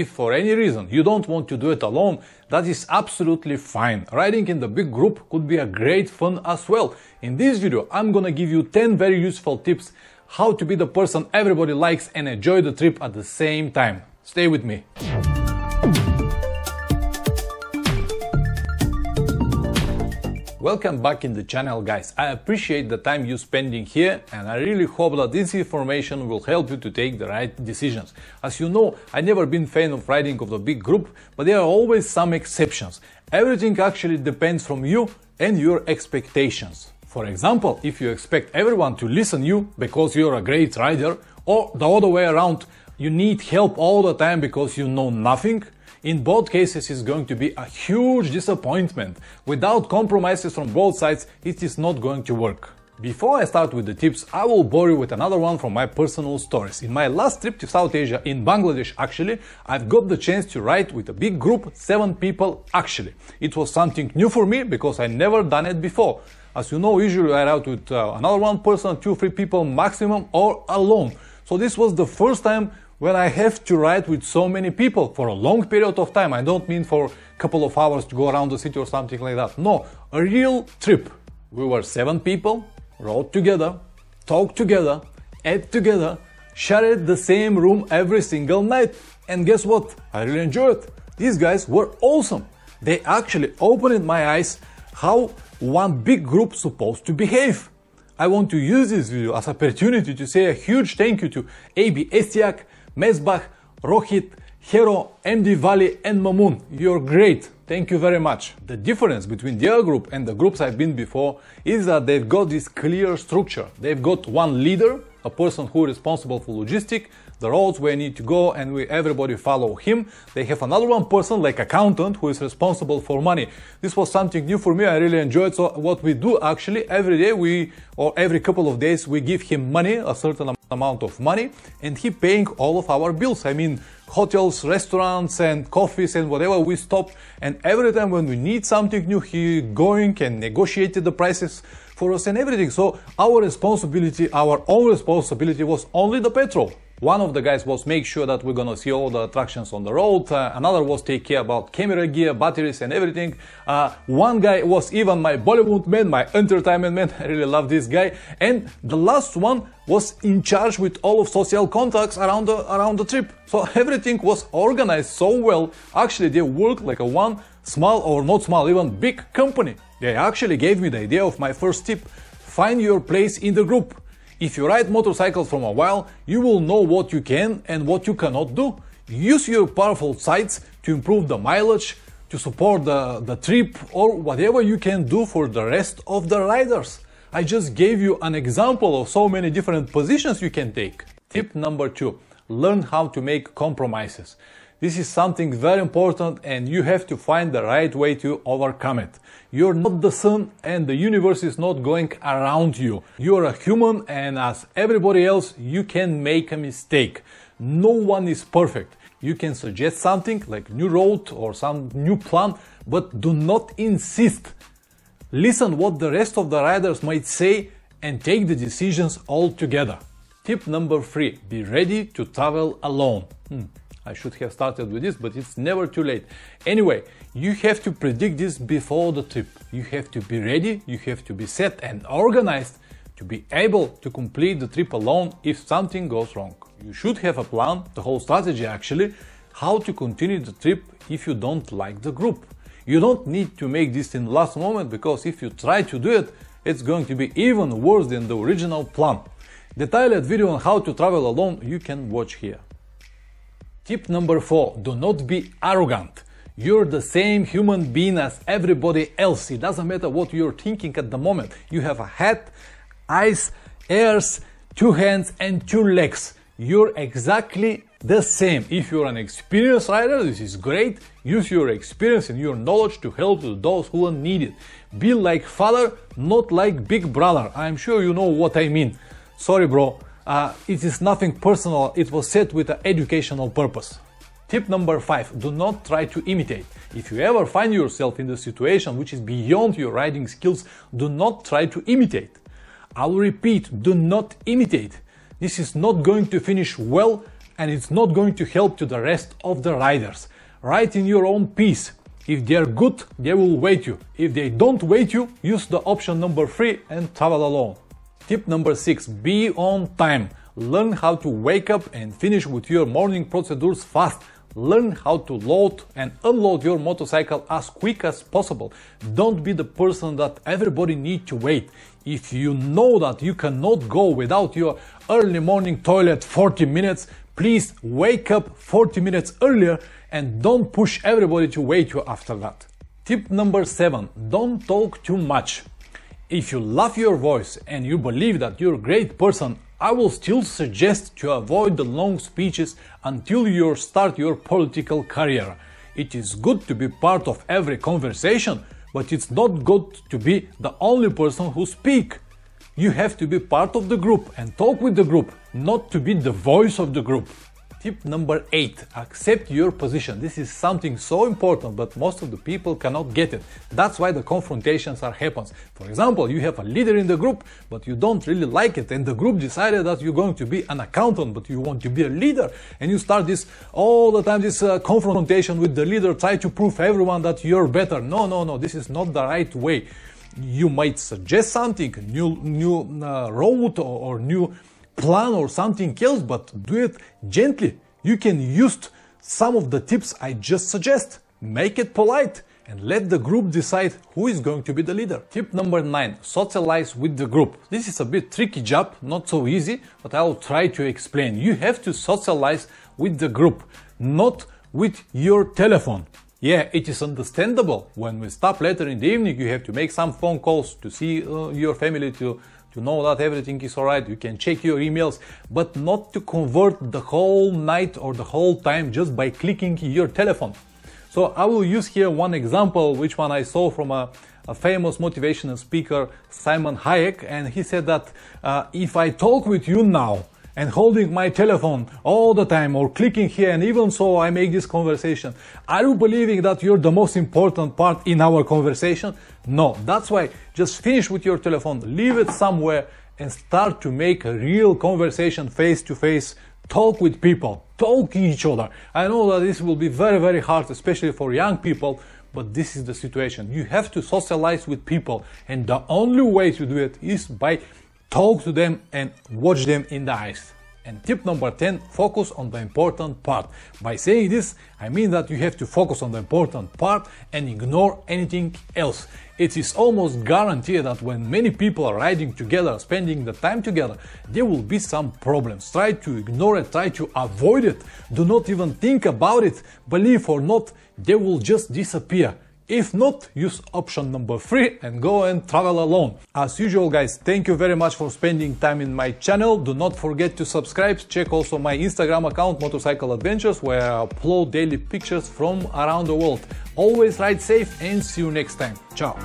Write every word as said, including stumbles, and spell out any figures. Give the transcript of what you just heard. If for any reason you don't want to do it alone, that is absolutely fine. Riding in the big group could be a great fun as well. In this video, I'm gonna give you ten very useful tips how to be the person everybody likes and enjoy the trip at the same time. Stay with me. Welcome back in the channel, guys. I appreciate the time you're spending here, and I really hope that this information will help you to take the right decisions. As you know, I've never been a fan of riding of the big group, but there are always some exceptions. Everything actually depends from you and your expectations. For example, if you expect everyone to listen to you because you're a great rider, or the other way around, you need help all the time because you know nothing, in both cases it's going to be a huge disappointment. Without compromises from both sides, it is not going to work. Before I start with the tips, I will bore you with another one from my personal stories. In my last trip to South Asia, in Bangladesh actually, I've got the chance to ride with a big group, seven people actually. It was something new for me because I never done it before. As you know, usually I ride with uh, another one person, two, three people maximum, or alone. So this was the first time when I have to ride with so many people for a long period of time. I don't mean for a couple of hours to go around the city or something like that. No, a real trip. We were seven people, rode together, talked together, ate together, shared the same room every single night. And guess what? I really enjoyed it. These guys were awesome. They actually opened my eyes how one big group is supposed to behave. I want to use this video as an opportunity to say a huge thank you to A B, Mesbah, Rohit, Hero, M D Wali and Mamun. You're great. Thank you very much. The difference between their group and the groups I've been before is that they've got this clear structure. They've got one leader, a person who is responsible for logistics, the roads where you need to go, and we everybody follow him. They have another one person, like accountant, who is responsible for money. This was something new for me. I really enjoyed. So what we do actually every day, we or every couple of days, we give him money, a certain amount of money, and he paying all of our bills. I mean, hotels, restaurants, and coffees, and whatever we stop. And every time when we need something new, he going and negotiated the prices for us and everything. So our responsibility, our own responsibility, was only the petrol. One of the guys was make sure that we're gonna see all the attractions on the road, uh, another was take care about camera gear, batteries and everything. Uh, one guy was even my Bollywood man, my entertainment man, I really love this guy. And the last one was in charge with all of social contacts around the, around the trip. So everything was organized so well, actually they worked like a one small or not small, even big company. They actually gave me the idea of my first tip, find your place in the group. If you ride motorcycles from a while, you will know what you can and what you cannot do. Use your powerful sides to improve the mileage, to support the, the trip, or whatever you can do for the rest of the riders. I just gave you an example of so many different positions you can take. Tip number two, learn how to make compromises. This is something very important and you have to find the right way to overcome it. You're not the sun and the universe is not going around you. You're a human and as everybody else, you can make a mistake. No one is perfect. You can suggest something like new road or some new plan, but do not insist. Listen what the rest of the riders might say and take the decisions all together. Tip number three, be ready to travel alone. Hmm. I should have started with this, but it's never too late. Anyway, you have to predict this before the trip. You have to be ready, you have to be set and organized to be able to complete the trip alone if something goes wrong. You should have a plan, the whole strategy actually, how to continue the trip if you don't like the group. You don't need to make this in the last moment because if you try to do it, it's going to be even worse than the original plan. Detailed video on how to travel alone you can watch here. Tip number four, do not be arrogant. You're the same human being as everybody else. It doesn't matter what you're thinking at the moment. You have a head, eyes, ears, two hands and two legs. You're exactly the same. If you're an experienced rider, this is great. Use your experience and your knowledge to help those who need it. Be like father, not like big brother. I'm sure you know what I mean. Sorry, bro. Uh, it is nothing personal, it was said with an educational purpose. Tip number five, do not try to imitate. If you ever find yourself in the situation which is beyond your riding skills, do not try to imitate. I'll repeat, do not imitate. This is not going to finish well and it's not going to help to the rest of the riders. Ride in your own pace. If they're good, they will wait you. If they don't wait you, use the option number three and travel alone. Tip number six. Be on time. Learn how to wake up and finish with your morning procedures fast. Learn how to load and unload your motorcycle as quick as possible. Don't be the person that everybody needs to wait. If you know that you cannot go without your early morning toilet forty minutes, please wake up forty minutes earlier and don't push everybody to wait you after that. Tip number seven. Don't talk too much. If you love your voice and you believe that you're a great person, I will still suggest to avoid the long speeches until you start your political career. It is good to be part of every conversation, but it's not good to be the only person who speaks. You have to be part of the group and talk with the group, not to be the voice of the group. Tip number eight. Accept your position. This is something so important, but most of the people cannot get it. That's why the confrontations are happens. For example, you have a leader in the group, but you don't really like it, and the group decided that you're going to be an accountant, but you want to be a leader, and you start this all the time, this uh, confrontation with the leader, try to prove everyone that you're better. No, no, no, this is not the right way. You might suggest something, new, new uh, road or, or new plan or something else, but do it gently. You can use some of the tips I just suggest. Make it polite and let the group decide who is going to be the leader. Tip number nine. Socialize with the group. This is a bit tricky job, not so easy, but I'll try to explain. You have to socialize with the group, not with your telephone. Yeah, it is understandable. When we stop later in the evening, you have to make some phone calls to see uh, your family, to to know that everything is alright. You can check your emails, but not to convert the whole night or the whole time just by clicking your telephone. So I will use here one example, which one I saw from a, a famous motivational speaker, Simon Hayek, and he said that uh, if I talk with you now and holding my telephone all the time or clicking here, and even so I make this conversation, are you believing that you're the most important part in our conversation? No, that's why just finish with your telephone, leave it somewhere and start to make a real conversation face to face. Talk with people, talk to each other. I know that this will be very, very hard, especially for young people, but this is the situation. You have to socialize with people, and the only way to do it is by talk to them and watch them in the eyes. And tip number ten, focus on the important part. By saying this, I mean that you have to focus on the important part and ignore anything else. It is almost guaranteed that when many people are riding together, spending the time together, there will be some problems. Try to ignore it, try to avoid it. Do not even think about it. Believe or not, they will just disappear. If not, use option number three and go and travel alone. As usual, guys, thank you very much for spending time in my channel. Do not forget to subscribe. Check also my Instagram account, Motorcycle Adventures, where I upload daily pictures from around the world. Always ride safe and see you next time. Ciao!